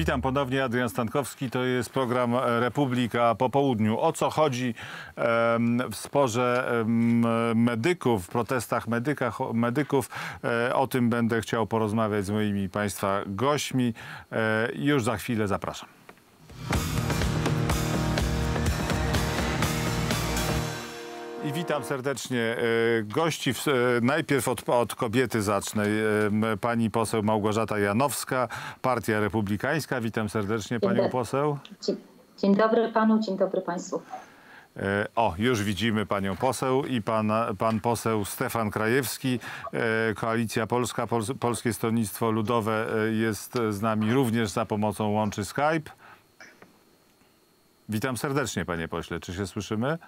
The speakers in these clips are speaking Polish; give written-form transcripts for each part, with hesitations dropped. Witam ponownie, Adrian Stankowski. To jest program Republika po południu. O co chodzi w sporze medyków, w protestach medyków? O tym będę chciał porozmawiać z moimi Państwa gośćmi. Już za chwilę zapraszam. I witam serdecznie gości. Najpierw od kobiety zacznę. Pani poseł Małgorzata Janowska, Partia Republikańska. Witam serdecznie panią poseł. Dzień dobry panu, dzień dobry państwu. O, już widzimy panią poseł i pan poseł Stefan Krajewski. Koalicja Polska, Polskie Stronnictwo Ludowe jest z nami również za pomocą łączy Skype. Witam serdecznie panie pośle. Czy się słyszymy?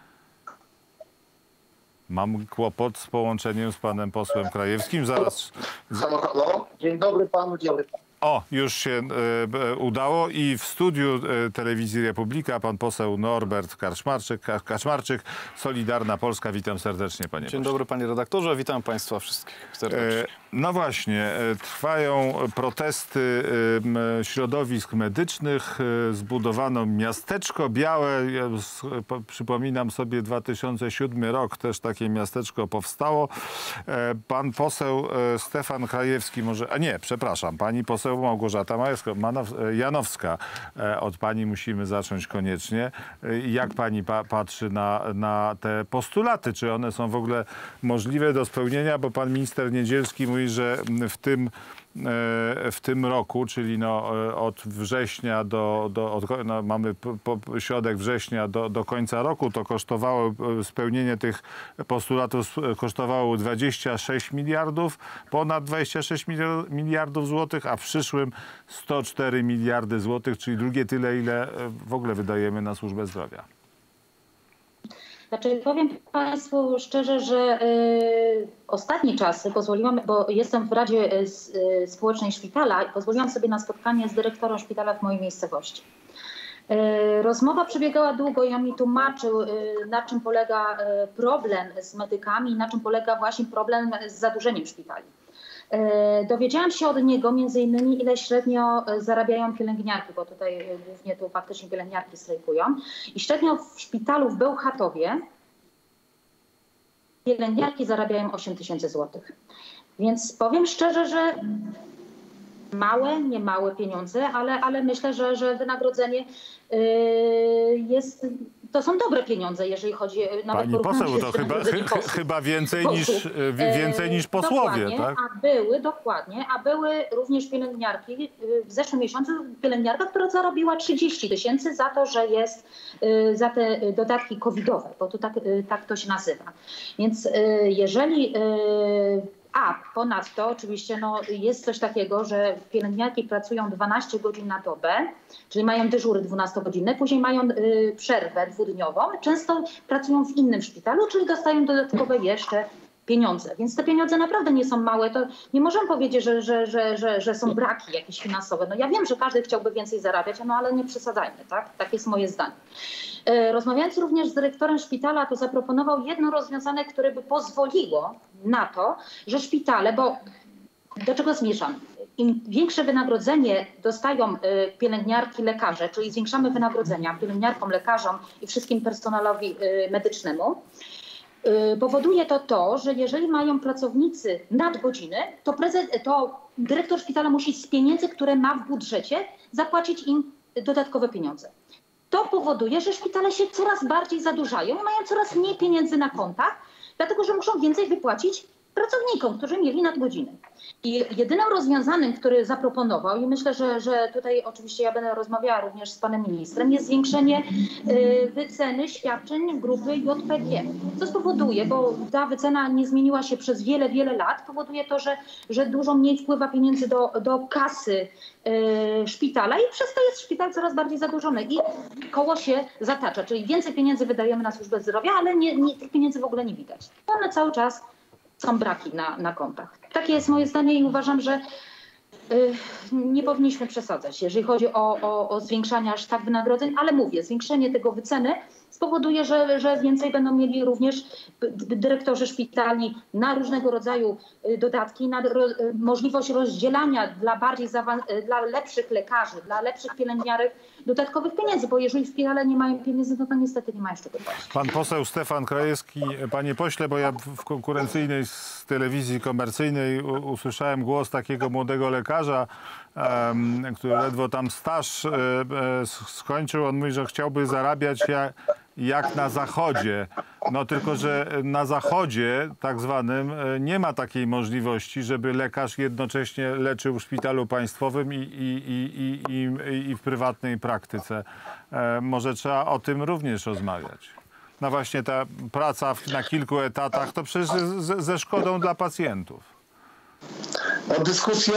Mam kłopot z połączeniem z panem posłem Krajewskim. Zaraz. Halo, halo. Dzień dobry panu, dzień dobry. O, już się udało i w studiu Telewizji Republika pan poseł Norbert Kaczmarczyk, Solidarna Polska. Witam serdecznie panie pośle. Dzień dobry panie redaktorze, witam państwa wszystkich serdecznie. No właśnie, trwają protesty środowisk medycznych. Zbudowano miasteczko białe. Ja przypominam sobie 2007 rok, też takie miasteczko powstało. Pan poseł Stefan Krajewski może... A nie, przepraszam, pani poseł Małgorzata Janowska. Od pani musimy zacząć koniecznie. Jak pani patrzy na te postulaty? Czy one są w ogóle możliwe do spełnienia? Bo pan minister Niedzielski mówi, że w tym roku, czyli no od września mamy środek września do końca roku, to kosztowało spełnienie tych postulatów 26 miliardów, ponad 26 miliardów złotych, a w przyszłym 104 miliardy złotych, czyli drugie tyle, ile w ogóle wydajemy na służbę zdrowia. Znaczy, powiem państwu szczerze, że ostatnie czasy pozwoliłam, bo jestem w Radzie Społecznej Szpitala i pozwoliłam sobie na spotkanie z dyrektorem szpitala w mojej miejscowości. Rozmowa przebiegała długo i on mi tłumaczył, na czym polega problem z medykami i na czym polega właśnie problem z zadłużeniem szpitali. Dowiedziałam się od niego między innymi, ile średnio zarabiają pielęgniarki, bo tutaj głównie tu faktycznie pielęgniarki strajkują. I średnio w szpitalu w Bełchatowie pielęgniarki zarabiają 8000 złotych. Więc powiem szczerze, że małe, nie małe pieniądze, ale myślę, że wynagrodzenie jest... To są dobre pieniądze, jeżeli chodzi... Nawet pani poseł, to chyba więcej niż posłowie, tak? A były również pielęgniarki. W zeszłym miesiącu pielęgniarka, która zarobiła 30 tysięcy za to, że jest za te dodatki covidowe, bo to tak to się nazywa. Więc jeżeli... A ponadto oczywiście jest coś takiego, że pielęgniarki pracują 12 godzin na dobę, czyli mają dyżury 12-godzinne, później mają przerwę dwudniową, często pracują w innym szpitalu, czyli dostają dodatkowe jeszcze pieniądze. Więc te pieniądze naprawdę nie są małe. To nie możemy powiedzieć, że są braki jakieś finansowe. No ja wiem, że każdy chciałby więcej zarabiać, ale nie przesadzajmy, tak? Tak jest moje zdanie. Rozmawiając również z dyrektorem szpitala, to zaproponował jedno rozwiązanie, które by pozwoliło na to, że szpitale, bo do czego zmierzam? Im większe wynagrodzenie dostają pielęgniarki, lekarze, czyli zwiększamy wynagrodzenia pielęgniarkom, lekarzom i wszystkim personalowi medycznemu, powoduje to, że jeżeli mają pracownicy nadgodziny, to dyrektor szpitala musi z pieniędzy, które ma w budżecie, zapłacić im dodatkowe pieniądze. To powoduje, że szpitale się coraz bardziej zadłużają i mają coraz mniej pieniędzy na kontach, dlatego że muszą więcej wypłacić pracownikom, którzy mieli nadgodziny. I jedynym rozwiązaniem, który zaproponował, i myślę, że tutaj oczywiście ja będę rozmawiała również z panem ministrem, jest zwiększenie wyceny świadczeń grupy JPG. Co spowoduje, bo ta wycena nie zmieniła się przez wiele, wiele lat, powoduje to, że dużo mniej wpływa pieniędzy do kasy szpitala i przez to jest szpital coraz bardziej zadłużony i koło się zatacza. Czyli więcej pieniędzy wydajemy na służbę zdrowia, ale tych pieniędzy w ogóle nie widać. One cały czas są braki na kontach. Takie jest moje zdanie i uważam, że nie powinniśmy przesadzać, jeżeli chodzi o zwiększanie aż tak wynagrodzeń, ale mówię, zwiększenie tego wyceny spowoduje, że więcej będą mieli również dyrektorzy szpitali na różnego rodzaju dodatki, na możliwość rozdzielania dla lepszych lekarzy, dla lepszych pielęgniarek dodatkowych pieniędzy, bo jeżeli szpitale nie mają pieniędzy, no to niestety nie ma jeszcze tego. Pan poseł Stefan Krajewski, panie pośle, bo ja w konkurencyjnej z telewizji komercyjnej usłyszałem głos takiego młodego lekarza, który ledwo tam staż skończył. On mówi, że chciałby zarabiać jak na Zachodzie. No tylko, że na Zachodzie tak zwanym nie ma takiej możliwości, żeby lekarz jednocześnie leczył w szpitalu państwowym i w prywatnej praktyce. Może trzeba o tym również rozmawiać. No właśnie ta praca na kilku etatach to przecież ze szkodą dla pacjentów. No, dyskusja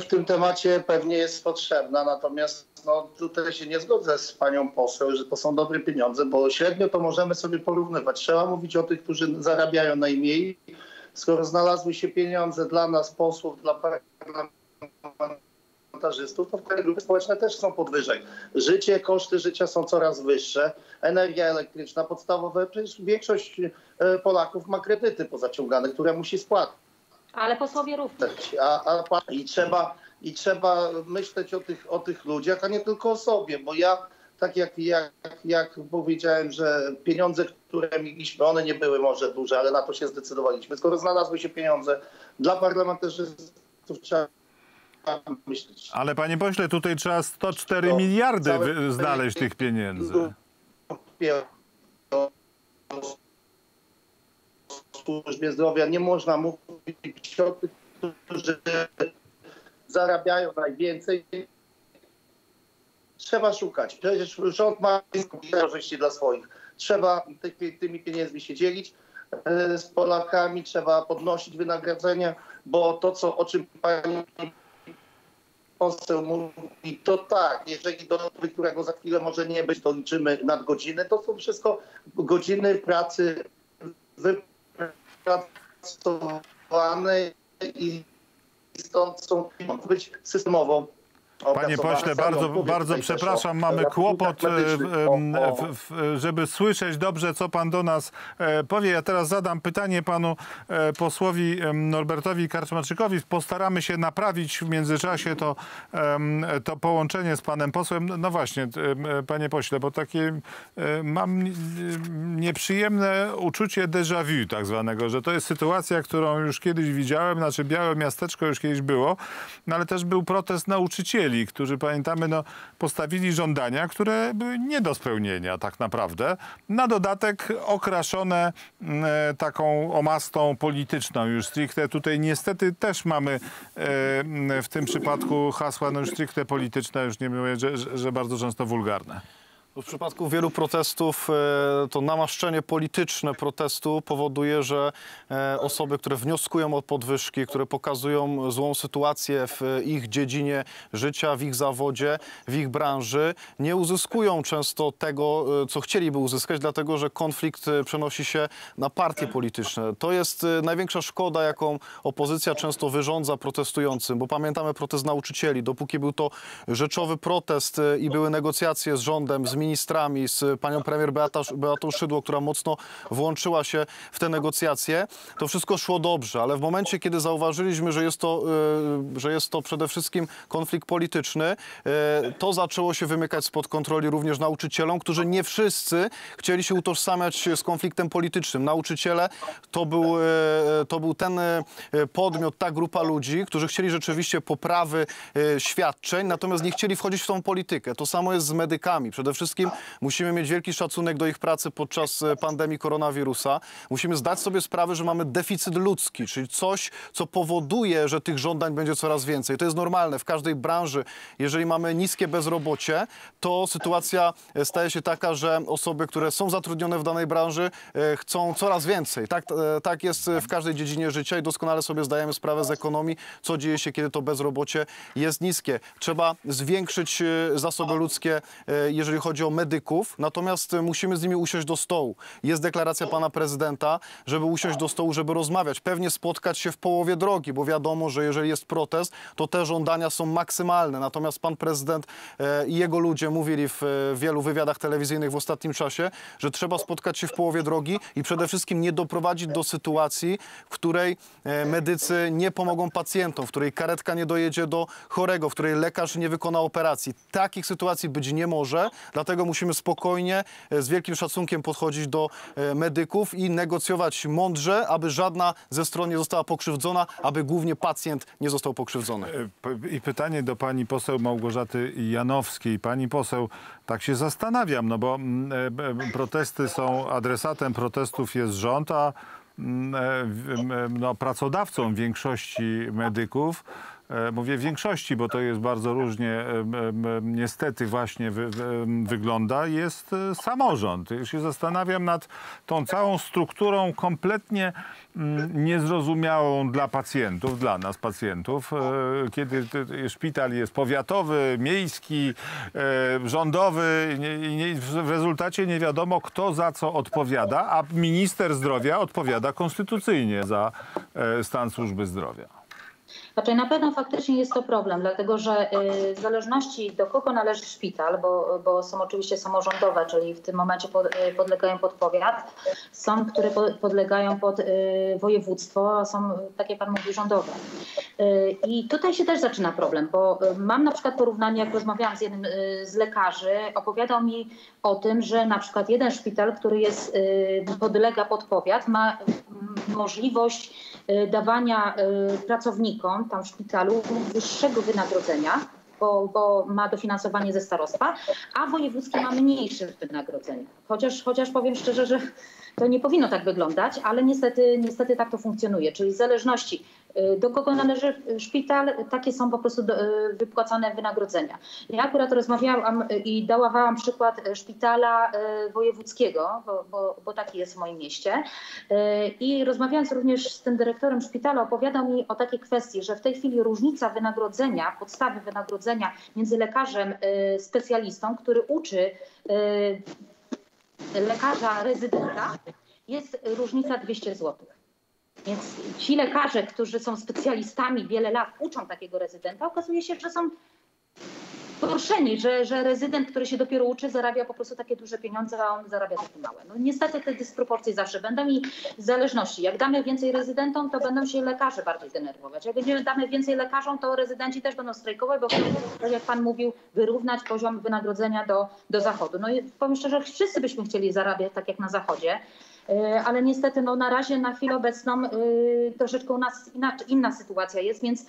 w tym temacie pewnie jest potrzebna, natomiast no, tutaj się nie zgodzę z panią poseł, że to są dobre pieniądze, bo średnio to możemy sobie porównywać. Trzeba mówić o tych, którzy zarabiają najmniej, skoro znalazły się pieniądze dla nas, posłów, dla parlamentarzystów, to te grupy społeczne też są podwyżej. Życie, koszty życia są coraz wyższe, energia elektryczna podstawowa, przecież większość Polaków ma kredyty pozaciągane, które musi spłacać. Ale posłowie również. I trzeba myśleć o tych ludziach, a nie tylko o sobie, bo ja tak jak powiedziałem, że pieniądze, które mieliśmy, one nie były może duże, ale na to się zdecydowaliśmy. Skoro znalazły się pieniądze dla parlamentarzystów, trzeba myśleć. Ale panie pośle, tutaj trzeba 104 miliardy znaleźć tych pieniędzy. W służbie zdrowia nie można mówić o tych, którzy zarabiają najwięcej. Trzeba szukać. Przecież rząd ma korzyści dla swoich. Trzeba tymi pieniędzmi się dzielić z Polakami, trzeba podnosić wynagrodzenia, bo to, o czym pani poseł mówi, to tak, jeżeli dochód, którego za chwilę może nie być, to liczymy nadgodziny. To są wszystko godziny pracy wypracowane i stąd są być systemowo. Panie pośle, bardzo przepraszam, mamy kłopot, żeby słyszeć dobrze, co pan do nas powie. Ja teraz zadam pytanie panu posłowi Norbertowi Kaczmarczykowi. Postaramy się naprawić w międzyczasie to połączenie z panem posłem. No właśnie, panie pośle, bo takie mam nieprzyjemne uczucie déjà vu tak zwanego, że to jest sytuacja, którą już kiedyś widziałem, znaczy białe miasteczko już kiedyś było, no ale też był protest nauczycieli, którzy, pamiętamy, no, postawili żądania, które były nie do spełnienia tak naprawdę. Na dodatek okraszone taką omastą polityczną już stricte. Tutaj niestety też mamy w tym przypadku hasła no, już stricte polityczne, już nie mówię, że bardzo często wulgarne. W przypadku wielu protestów to namaszczenie polityczne protestu powoduje, że osoby, które wnioskują o podwyżki, które pokazują złą sytuację w ich dziedzinie życia, w ich zawodzie, w ich branży, nie uzyskują często tego, co chcieliby uzyskać, dlatego że konflikt przenosi się na partie polityczne. To jest największa szkoda, jaką opozycja często wyrządza protestującym, bo pamiętamy protest nauczycieli. Dopóki był to rzeczowy protest i były negocjacje z rządem, z ministrami, z panią premier Beatą Szydło, która mocno włączyła się w te negocjacje, to wszystko szło dobrze, ale w momencie, kiedy zauważyliśmy, że jest to przede wszystkim konflikt polityczny, to zaczęło się wymykać spod kontroli również nauczycielom, którzy nie wszyscy chcieli się utożsamiać z konfliktem politycznym. Nauczyciele to był ten podmiot, ta grupa ludzi, którzy chcieli rzeczywiście poprawy świadczeń, natomiast nie chcieli wchodzić w tą politykę. To samo jest z medykami. Przede wszystkim musimy mieć wielki szacunek do ich pracy podczas pandemii koronawirusa. Musimy zdać sobie sprawę, że mamy deficyt ludzki, czyli coś, co powoduje, że tych żądań będzie coraz więcej. To jest normalne. W każdej branży, jeżeli mamy niskie bezrobocie, to sytuacja staje się taka, że osoby, które są zatrudnione w danej branży, chcą coraz więcej. Tak jest w każdej dziedzinie życia i doskonale sobie zdajemy sprawę z ekonomii, co dzieje się, kiedy to bezrobocie jest niskie. Trzeba zwiększyć zasoby ludzkie, jeżeli chodzi o o medyków, natomiast musimy z nimi usiąść do stołu. Jest deklaracja pana prezydenta, żeby usiąść do stołu, żeby rozmawiać. Pewnie spotkać się w połowie drogi, bo wiadomo, że jeżeli jest protest, to te żądania są maksymalne. Natomiast pan prezydent i jego ludzie mówili w wielu wywiadach telewizyjnych w ostatnim czasie, że trzeba spotkać się w połowie drogi i przede wszystkim nie doprowadzić do sytuacji, w której medycy nie pomogą pacjentom, w której karetka nie dojedzie do chorego, w której lekarz nie wykona operacji. Takich sytuacji być nie może, dlatego musimy spokojnie, z wielkim szacunkiem podchodzić do medyków i negocjować mądrze, aby żadna ze stron nie została pokrzywdzona, aby głównie pacjent nie został pokrzywdzony. I pytanie do pani poseł Małgorzaty Janowskiej. Pani poseł, tak się zastanawiam, no bo protesty są, adresatem protestów jest rząd, a no, pracodawcą większości medyków, mówię większości, bo to jest bardzo różnie, niestety właśnie wygląda, jest samorząd. Ja się zastanawiam nad tą całą strukturą kompletnie niezrozumiałą dla pacjentów, dla nas pacjentów, kiedy szpital jest powiatowy, miejski, rządowy, w rezultacie nie wiadomo, kto za co odpowiada, a minister zdrowia odpowiada konstytucyjnie za stan służby zdrowia. Znaczy, na pewno faktycznie jest to problem, dlatego że w zależności do kogo należy szpital, bo są oczywiście samorządowe, czyli w tym momencie podlegają pod powiat, są, które podlegają pod województwo, a są, tak jak pan mówi, rządowe. I tutaj się też zaczyna problem, bo mam na przykład porównanie, jak rozmawiałam z jednym z lekarzy, opowiadał mi o tym, że na przykład jeden szpital, który jest, podlega pod powiat, ma możliwość dawania pracownikom tam w szpitalu wyższego wynagrodzenia, bo ma dofinansowanie ze starostwa, a wojewódzkie ma mniejsze wynagrodzenie. Chociaż powiem szczerze, że to nie powinno tak wyglądać, ale niestety tak to funkcjonuje. Czyli w zależności do kogo należy szpital, takie są po prostu wypłacane wynagrodzenia. Ja akurat rozmawiałam i dałam przykład szpitala wojewódzkiego, bo taki jest w moim mieście. I rozmawiając również z tym dyrektorem szpitala, opowiadał mi o takiej kwestii, że w tej chwili różnica wynagrodzenia, podstawy wynagrodzenia między lekarzem specjalistą, który uczy lekarza rezydenta, jest różnica 200 zł. Więc ci lekarze, którzy są specjalistami, wiele lat uczą takiego rezydenta, okazuje się, że są poruszeni, że rezydent, który się dopiero uczy, zarabia po prostu takie duże pieniądze, a on zarabia takie małe. No niestety te dysproporcje zawsze będą i w zależności. Jak damy więcej rezydentom, to będą się lekarze bardziej denerwować. Jak będziemy damy więcej lekarzom, to rezydenci też będą strajkować, bo tak jak pan mówił, wyrównać poziom wynagrodzenia do zachodu. No i powiem szczerze, wszyscy byśmy chcieli zarabiać tak jak na zachodzie, ale niestety no, na razie, na chwilę obecną troszeczkę u nas inna sytuacja jest, więc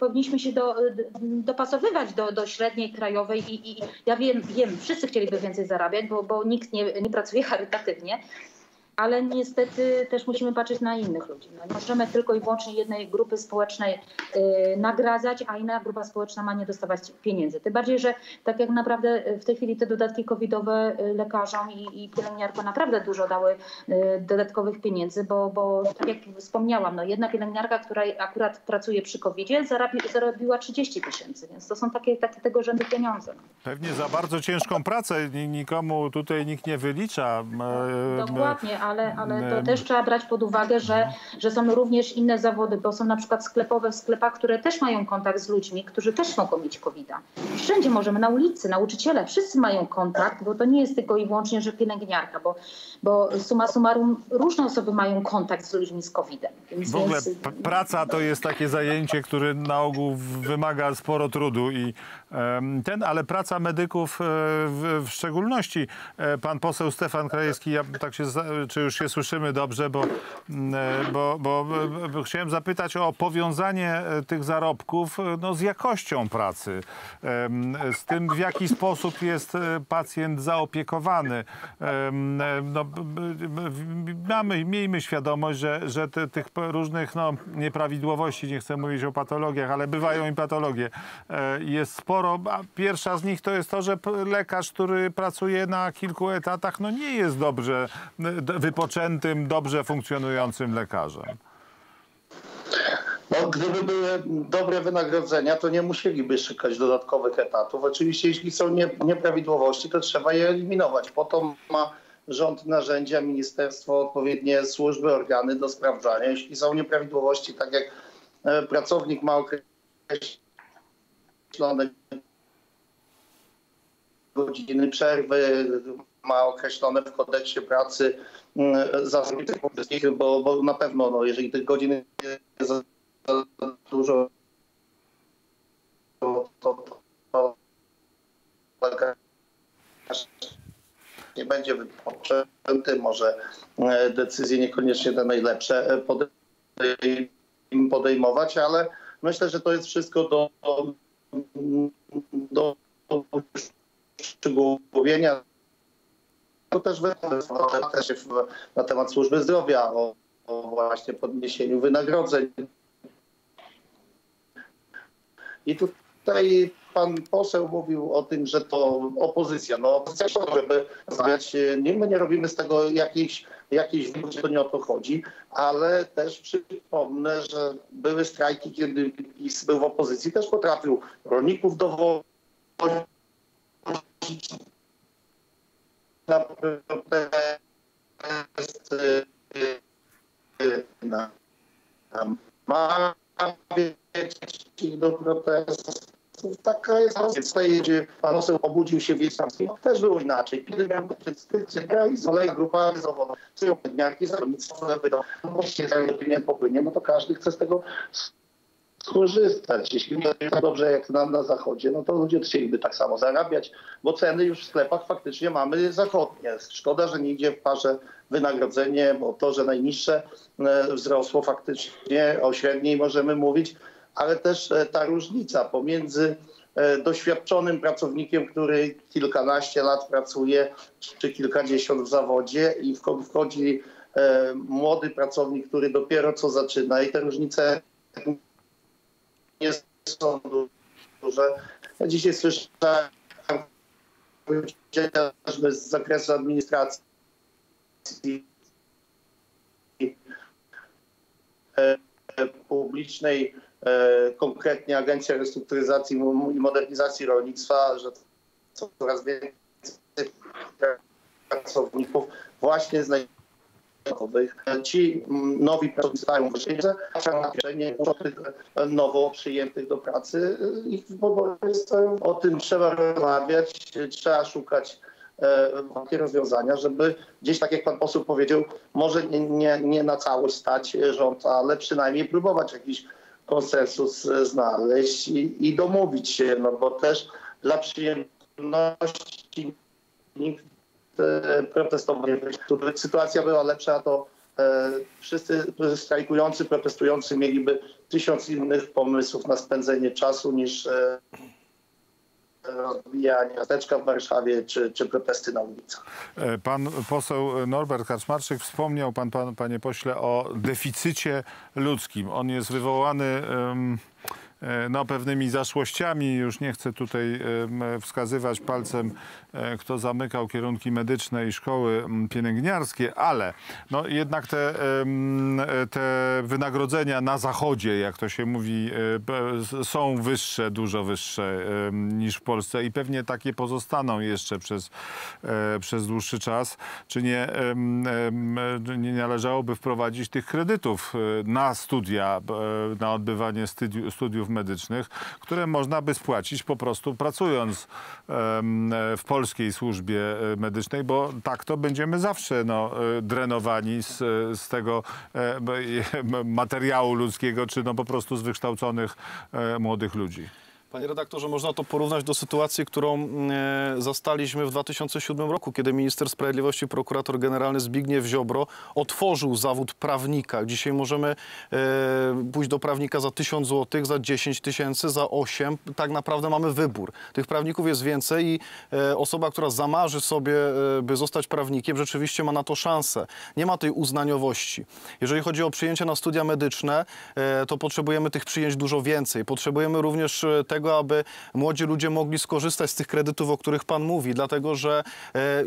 powinniśmy się dopasowywać do średniej krajowej i ja wiem, wszyscy chcieliby więcej zarabiać, bo nikt nie pracuje charytatywnie, ale niestety też musimy patrzeć na innych ludzi. No, możemy tylko i wyłącznie jednej grupy społecznej nagradzać, a inna grupa społeczna ma nie dostawać pieniędzy. Tym bardziej, że tak jak naprawdę w tej chwili te dodatki covidowe lekarzom i pielęgniarkom naprawdę dużo dały dodatkowych pieniędzy, bo tak jak wspomniałam, no, jedna pielęgniarka, która akurat pracuje przy covidzie, zarobiła 30 000, więc to są takie tego rzędu pieniądze. Pewnie za bardzo ciężką pracę nikomu tutaj nikt nie wylicza. Dokładnie, ale to też trzeba brać pod uwagę, że są również inne zawody, bo są na przykład sklepowe w sklepach, które też mają kontakt z ludźmi, którzy też mogą mieć COVID-a. Wszędzie możemy, na ulicy, nauczyciele, wszyscy mają kontakt, bo to nie jest tylko i wyłącznie, że pielęgniarka, bo summa summarum różne osoby mają kontakt z ludźmi z COVID-em. W ogóle praca to jest takie zajęcie, które na ogół wymaga sporo trudu i ale praca medyków w szczególności. Pan poseł Stefan Krajewski, ja tak się czy już się słyszymy dobrze, bo chciałem zapytać o powiązanie tych zarobków no, z jakością pracy, z tym, w jaki sposób jest pacjent zaopiekowany. No, miejmy świadomość, że tych różnych no, nieprawidłowości, nie chcę mówić o patologiach, ale bywają i patologie, jest sporo. A pierwsza z nich to jest to, że lekarz, który pracuje na kilku etatach, no, nie jest dobrze wypoczętym, dobrze funkcjonującym lekarzem. No, gdyby były dobre wynagrodzenia, to nie musieliby szukać dodatkowych etatów. Oczywiście jeśli są nieprawidłowości, to trzeba je eliminować. Po to ma rząd narzędzia, ministerstwo, odpowiednie służby, organy do sprawdzania. Jeśli są nieprawidłowości, tak jak pracownik ma określone godziny przerwy, ma określone w kodeksie pracy zasady tych wszystkich, bo na pewno, no, jeżeli tych godzin jest za dużo, to nie będzie wypoczęty, może decyzje niekoniecznie te najlepsze podejmować, ale myślę, że to jest wszystko do uszczegółowienia. To też na temat służby zdrowia, o właśnie podniesieniu wynagrodzeń. I tutaj pan poseł mówił o tym, że to opozycja. No opozycja, żeby znać, my nie robimy z tego jakiejś to nie o to chodzi, ale też przypomnę, że były strajki, kiedy PiS był w opozycji, też potrafił rolników dowozić na protesty, na do protestów. Taka jest rozwoju. Pan poseł obudził się w Wiesławskiej. Też było inaczej. Kiedy miałem przedstawiciel i z kolei grupa zawodowa, pielęgniarki, zarobnictwo, właśnie nie popłynie, no to każdy chce z tego skorzystać. Jeśli nie tak dobrze jak nam na zachodzie, no to ludzie chcieliby tak samo zarabiać, bo ceny już w sklepach faktycznie mamy zachodnie. Szkoda, że nie idzie w parze wynagrodzenie, bo to, że najniższe wzrosło faktycznie, o średniej możemy mówić, ale też ta różnica pomiędzy doświadczonym pracownikiem, który kilkanaście lat pracuje, czy kilkadziesiąt w zawodzie, i wchodzi młody pracownik, który dopiero co zaczyna, i te różnice nie są duże. Ja dzisiaj słyszałem z zakresu administracji, publicznej, konkretnie Agencja Restrukturyzacji i Modernizacji Rolnictwa, że coraz więcej pracowników właśnie znajdują ci nowi pracownicy stają nowo przyjętych do pracy i o tym trzeba rozmawiać, trzeba szukać takie rozwiązania, żeby gdzieś, tak jak pan poseł powiedział, może nie na całość stać rząd, ale przynajmniej próbować jakiś konsensus znaleźć i domówić się, no bo też dla przyjemności nikt protestował. Gdyby sytuacja była lepsza, to wszyscy strajkujący, protestujący mieliby 1000 innych pomysłów na spędzenie czasu niż rozbijanie miasteczka w Warszawie czy protesty na ulicach. Pan poseł Norbert Kaczmarczyk wspomniał, panie pośle, o deficycie ludzkim. On jest wywołany no, pewnymi zaszłościami. Już nie chcę tutaj wskazywać palcem, kto zamykał kierunki medyczne i szkoły pielęgniarskie, ale no, jednak te wynagrodzenia na zachodzie, jak to się mówi, są wyższe, dużo wyższe niż w Polsce i pewnie takie pozostaną jeszcze przez dłuższy czas. Czy nie należałoby wprowadzić tych kredytów na studia, na odbywanie studiów medycznych, które można by spłacić po prostu pracując w polskiej służbie medycznej, bo tak to będziemy zawsze drenowani z tego materiału ludzkiego, czy po prostu z wykształconych młodych ludzi. Panie redaktorze, można to porównać do sytuacji, którą zastaliśmy w 2007 roku, kiedy minister sprawiedliwości, prokurator generalny Zbigniew Ziobro otworzył zawód prawnika. Dzisiaj możemy pójść do prawnika za 1000 zł, za 10 tysięcy, za 8. Tak naprawdę mamy wybór. Tych prawników jest więcej i osoba, która zamarzy sobie, by zostać prawnikiem, rzeczywiście ma na to szansę. Nie ma tej uznaniowości. Jeżeli chodzi o przyjęcia na studia medyczne, to potrzebujemy tych przyjęć dużo więcej. Potrzebujemy również tego, tego, aby młodzi ludzie mogli skorzystać z tych kredytów, o których pan mówi. Dlatego, że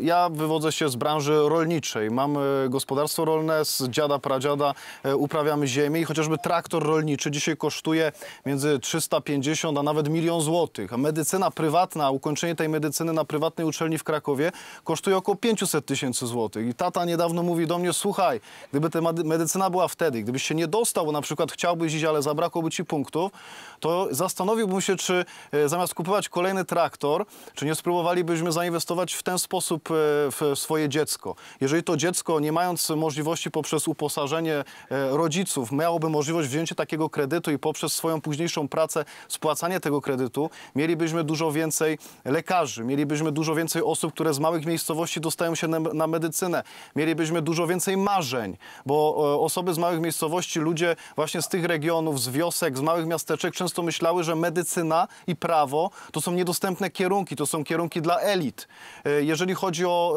ja wywodzę się z branży rolniczej. Mam gospodarstwo rolne, z dziada, pradziada uprawiamy ziemię i chociażby traktor rolniczy dzisiaj kosztuje między 350 a nawet 1 000 000 złotych. A medycyna prywatna, ukończenie tej medycyny na prywatnej uczelni w Krakowie kosztuje około 500 000 złotych. I tata niedawno mówi do mnie: słuchaj, gdyby ta medycyna była wtedy, gdybyś się nie dostał, bo na przykład chciałbyś iść, ale zabrakłoby ci punktów, to zastanowiłbym się, czy zamiast kupować kolejny traktor, czy nie spróbowalibyśmy zainwestować w ten sposób w swoje dziecko. Jeżeli to dziecko, nie mając możliwości poprzez uposażenie rodziców, miałoby możliwość wzięcia takiego kredytu i poprzez swoją późniejszą pracę spłacanie tego kredytu, mielibyśmy dużo więcej lekarzy, mielibyśmy dużo więcej osób, które z małych miejscowości dostają się na medycynę, mielibyśmy dużo więcej marzeń, bo osoby z małych miejscowości, ludzie właśnie z tych regionów, z wiosek, z małych miasteczek często myślały, że medycyna i prawo to są niedostępne kierunki, to są kierunki dla elit. Jeżeli chodzi o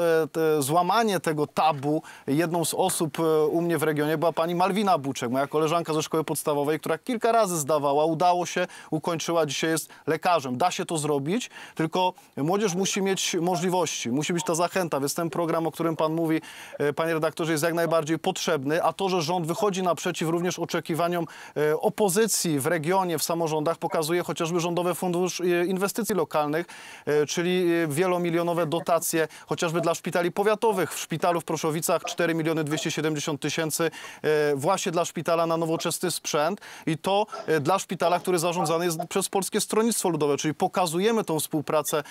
złamanie tego tabu, jedną z osób u mnie w regionie była pani Malwina Buczek, moja koleżanka ze szkoły podstawowej, która kilka razy zdawała, udało się, ukończyła, dzisiaj jest lekarzem. Da się to zrobić, tylko młodzież musi mieć możliwości, musi być ta zachęta, więc ten program, o którym pan mówi, panie redaktorze, jest jak najbardziej potrzebny, a to, że rząd wychodzi naprzeciw również oczekiwaniom opozycji w regionie, w samorządach, pokazuje chociażby Rządowy Fundusz Inwestycji Lokalnych, czyli wielomilionowe dotacje chociażby dla szpitali powiatowych. W szpitalu w Proszowicach 4 270 000 właśnie dla szpitala na nowoczesny sprzęt i to dla szpitala, który zarządzany jest przez Polskie Stronnictwo Ludowe, czyli pokazujemy tą współpracę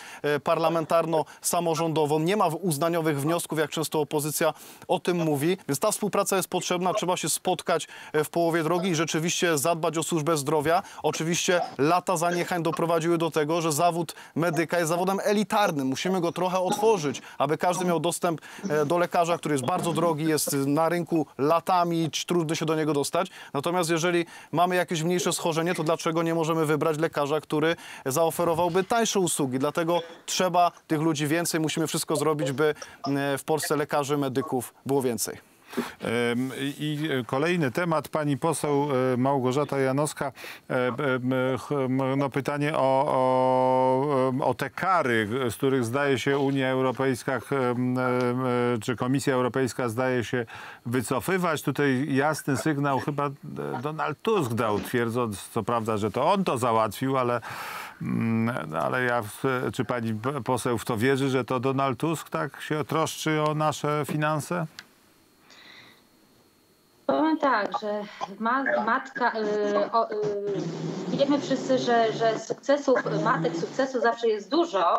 parlamentarno-samorządową. Nie ma uznaniowych wniosków, jak często opozycja o tym mówi, więc ta współpraca jest potrzebna, trzeba się spotkać w połowie drogi i rzeczywiście zadbać o służbę zdrowia. Oczywiście lata zaniechań doprowadziły do tego, że zawód medyka jest zawodem elitarnym. Musimy go trochę otworzyć, aby każdy miał dostęp do lekarza, który jest bardzo drogi, jest na rynku latami, trudno się do niego dostać. Natomiast jeżeli mamy jakieś mniejsze schorzenie, to dlaczego nie możemy wybrać lekarza, który zaoferowałby tańsze usługi? Dlatego trzeba tych ludzi więcej, musimy wszystko zrobić, by w Polsce lekarzy, medyków było więcej. I kolejny temat, pani poseł Małgorzata Janowska, no pytanie o te kary, z których zdaje się Unia Europejska czy Komisja Europejska zdaje się wycofywać. Tutaj jasny sygnał chyba Donald Tusk dał, twierdząc co prawda, że to on to załatwił, ale ja, czy pani poseł w to wierzy, że to Donald Tusk tak się troszczy o nasze finanse? Powiem tak, że wiemy wszyscy, że sukcesu zawsze jest dużo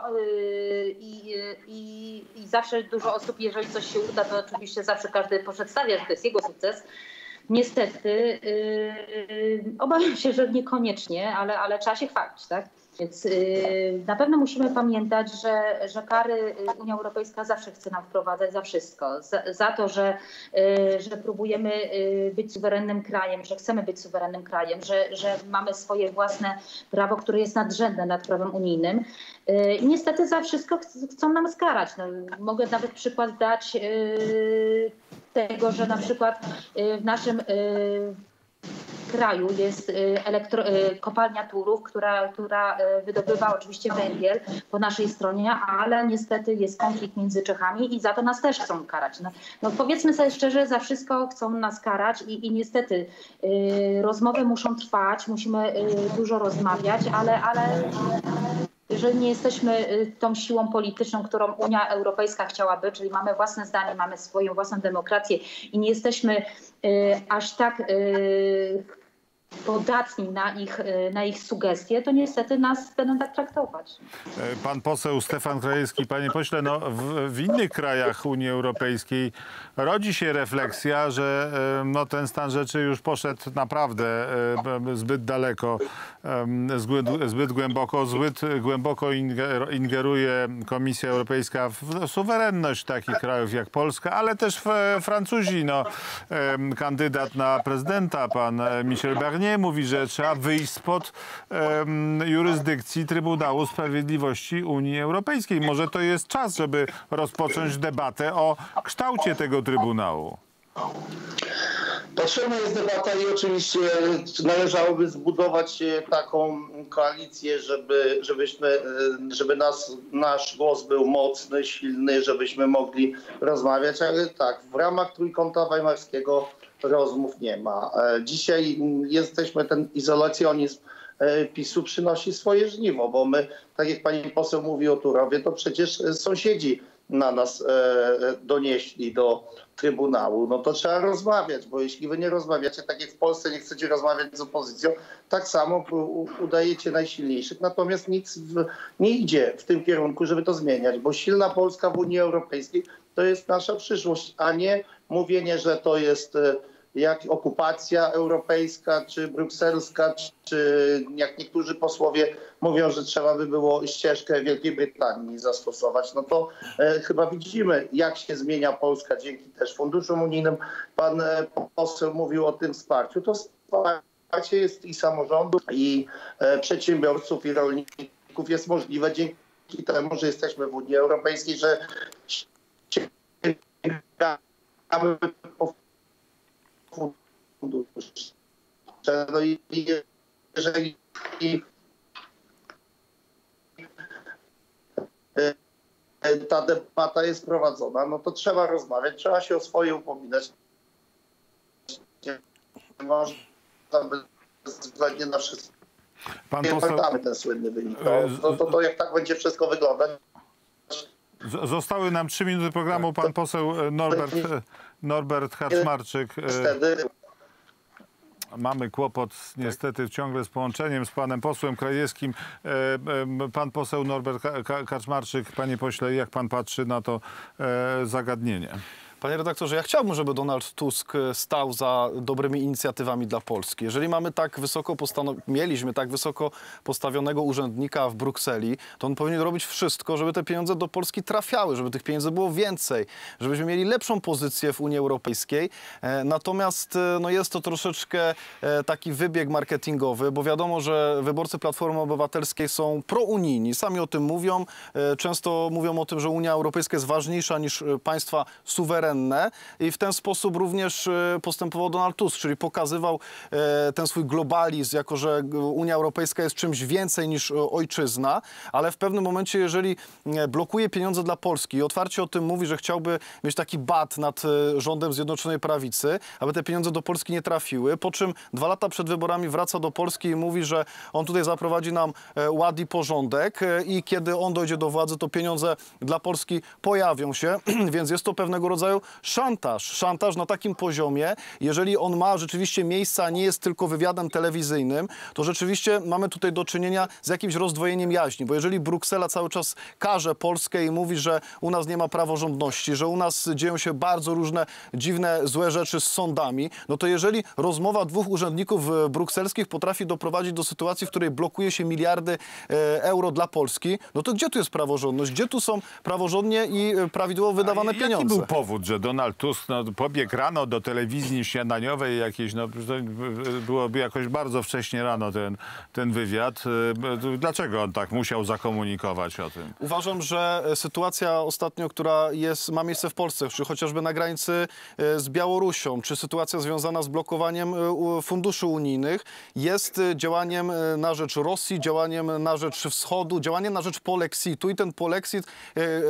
i zawsze dużo osób, jeżeli coś się uda, to oczywiście zawsze każdy przedstawia, że to jest jego sukces. Niestety obawiam się, że niekoniecznie, ale trzeba się chwalić, tak? Więc na pewno musimy pamiętać, że kary Unia Europejska zawsze chce nam wprowadzać za wszystko. Za to, że próbujemy być suwerennym krajem, że chcemy być suwerennym krajem, że mamy swoje własne prawo, które jest nadrzędne nad prawem unijnym. I niestety za wszystko chcą nam skarać. No, mogę nawet przykład dać tego, że na przykład w naszym kraju jest kopalnia Turów, która wydobywa oczywiście węgiel po naszej stronie, ale niestety jest konflikt między Czechami i za to nas też chcą karać. No powiedzmy sobie szczerze, za wszystko chcą nas karać i niestety rozmowy muszą trwać, musimy dużo rozmawiać, ale jeżeli nie jesteśmy tą siłą polityczną, którą Unia Europejska chciałaby, czyli mamy własne zdanie, mamy swoją własną demokrację i nie jesteśmy aż tak podatni na ich sugestie, to niestety nas będą tak traktować. Pan poseł Stefan Krajewski, panie pośle, no w innych krajach Unii Europejskiej rodzi się refleksja, że no, ten stan rzeczy już poszedł naprawdę zbyt daleko, zbyt głęboko, ingeruje Komisja Europejska w suwerenność takich krajów jak Polska, ale też Francuzi. No, kandydat na prezydenta, pan Michel Barnier, mówi, że trzeba wyjść spod jurysdykcji Trybunału Sprawiedliwości Unii Europejskiej. Może to jest czas, żeby rozpocząć debatę o kształcie tego Trybunału. Potrzebna jest debata i oczywiście należałoby zbudować taką koalicję, żeby nasz głos był mocny, silny, żebyśmy mogli rozmawiać, ale tak, w ramach Trójkąta Weimarskiego rozmów nie ma. Dzisiaj jesteśmy, ten izolacjonizm PiS-u przynosi swoje żniwo, bo my, tak jak pani poseł mówi o Turowie, to przecież sąsiedzi na nas donieśli do Trybunału, no to trzeba rozmawiać, bo jeśli wy nie rozmawiacie, tak jak w Polsce nie chcecie rozmawiać z opozycją, tak samo udajecie najsilniejszych, natomiast nic nie idzie w tym kierunku, żeby to zmieniać, bo silna Polska w Unii Europejskiej to jest nasza przyszłość, a nie mówienie, że to jest jak okupacja europejska, czy brukselska, czy jak niektórzy posłowie mówią, że trzeba by było ścieżkę Wielkiej Brytanii zastosować. No to chyba widzimy, jak się zmienia Polska dzięki też funduszom unijnym. Pan poseł mówił o tym wsparciu. To wsparcie jest i samorządów, i przedsiębiorców, i rolników. Jest możliwe dzięki temu, że jesteśmy w Unii Europejskiej, że sięgamy po fundusz. No i jeżeli ta debata jest prowadzona, no to trzeba rozmawiać, trzeba się o swoje upominać. Można bezwzględnie na wszystko. Pan poseł... Mamy ten słynny wynik. To jak tak będzie wszystko wyglądać. Zostały nam 3 minuty programu. Pan poseł Norbert Kaczmarczyk. Mamy kłopot niestety ciągle z połączeniem z panem posłem Krajewskim. Pan poseł Norbert Kaczmarczyk, panie pośle, jak pan patrzy na to zagadnienie? Panie redaktorze, ja chciałbym, żeby Donald Tusk stał za dobrymi inicjatywami dla Polski. Jeżeli mamy mieliśmy tak wysoko postawionego urzędnika w Brukseli, to on powinien robić wszystko, żeby te pieniądze do Polski trafiały, żeby tych pieniędzy było więcej, żebyśmy mieli lepszą pozycję w Unii Europejskiej. Natomiast no jest to troszeczkę taki wybieg marketingowy, bo wiadomo, że wyborcy Platformy Obywatelskiej są prounijni. Sami o tym mówią. Często mówią o tym, że Unia Europejska jest ważniejsza niż państwa suwerenne. I w ten sposób również postępował Donald Tusk, czyli pokazywał ten swój globalizm, jako że Unia Europejska jest czymś więcej niż ojczyzna, ale w pewnym momencie, jeżeli blokuje pieniądze dla Polski i otwarcie o tym mówi, że chciałby mieć taki bat nad rządem Zjednoczonej Prawicy, aby te pieniądze do Polski nie trafiły, po czym 2 lata przed wyborami wraca do Polski i mówi, że on tutaj zaprowadzi nam ład i porządek i kiedy on dojdzie do władzy, to pieniądze dla Polski pojawią się, więc jest to pewnego rodzaju szantaż na takim poziomie. Jeżeli on ma rzeczywiście miejsca, a nie jest tylko wywiadem telewizyjnym, to rzeczywiście mamy tutaj do czynienia z jakimś rozdwojeniem jaźni, bo jeżeli Bruksela cały czas karze Polskę i mówi, że u nas nie ma praworządności, że u nas dzieją się bardzo różne dziwne, złe rzeczy z sądami, no to jeżeli rozmowa 2 urzędników brukselskich potrafi doprowadzić do sytuacji, w której blokuje się miliardy euro dla Polski, no to gdzie tu jest praworządność? Gdzie tu są praworządnie i prawidłowo wydawane pieniądze? Jaki był powód, że Donald Tusk pobiegł rano do telewizji śniadaniowej jakiejś, byłoby jakoś bardzo wcześnie rano ten wywiad. Dlaczego on tak musiał zakomunikować o tym? Uważam, że sytuacja ostatnio, która ma miejsce w Polsce, czy chociażby na granicy z Białorusią, czy sytuacja związana z blokowaniem funduszy unijnych, jest działaniem na rzecz Rosji, działaniem na rzecz Wschodu, działaniem na rzecz polexitu i ten polexit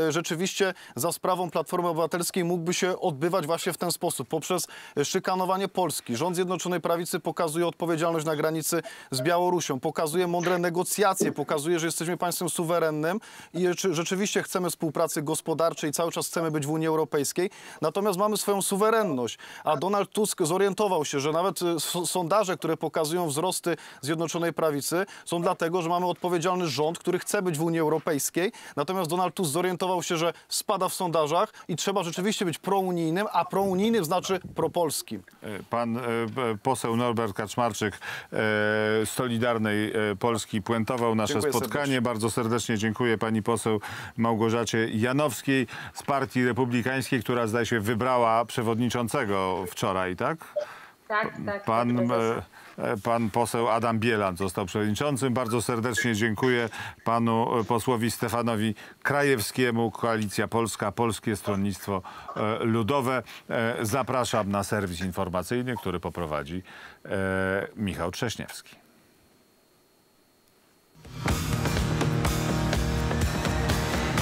rzeczywiście za sprawą Platformy Obywatelskiej mógłby się odbywać właśnie w ten sposób, poprzez szykanowanie Polski. Rząd Zjednoczonej Prawicy pokazuje odpowiedzialność na granicy z Białorusią, pokazuje mądre negocjacje, pokazuje, że jesteśmy państwem suwerennym i rzeczywiście chcemy współpracy gospodarczej, cały czas chcemy być w Unii Europejskiej, natomiast mamy swoją suwerenność, a Donald Tusk zorientował się, że nawet sondaże, które pokazują wzrosty Zjednoczonej Prawicy, są dlatego, że mamy odpowiedzialny rząd, który chce być w Unii Europejskiej, natomiast Donald Tusk zorientował się, że spada w sondażach i trzeba rzeczywiście być prounijnym, a prounijnym znaczy propolskim. Pan poseł Norbert Kaczmarczyk z Solidarnej Polski puentował nasze spotkanie. Serdecznie. Bardzo serdecznie dziękuję pani poseł Małgorzacie Janowskiej z Partii Republikańskiej, która zdaje się wybrała przewodniczącego wczoraj, tak? Tak. Pan poseł Adam Bielan został przewodniczącym. Bardzo serdecznie dziękuję panu posłowi Stefanowi Krajewskiemu. Koalicja Polska, Polskie Stronnictwo Ludowe. Zapraszam na serwis informacyjny, który poprowadzi Michał Trześniewski.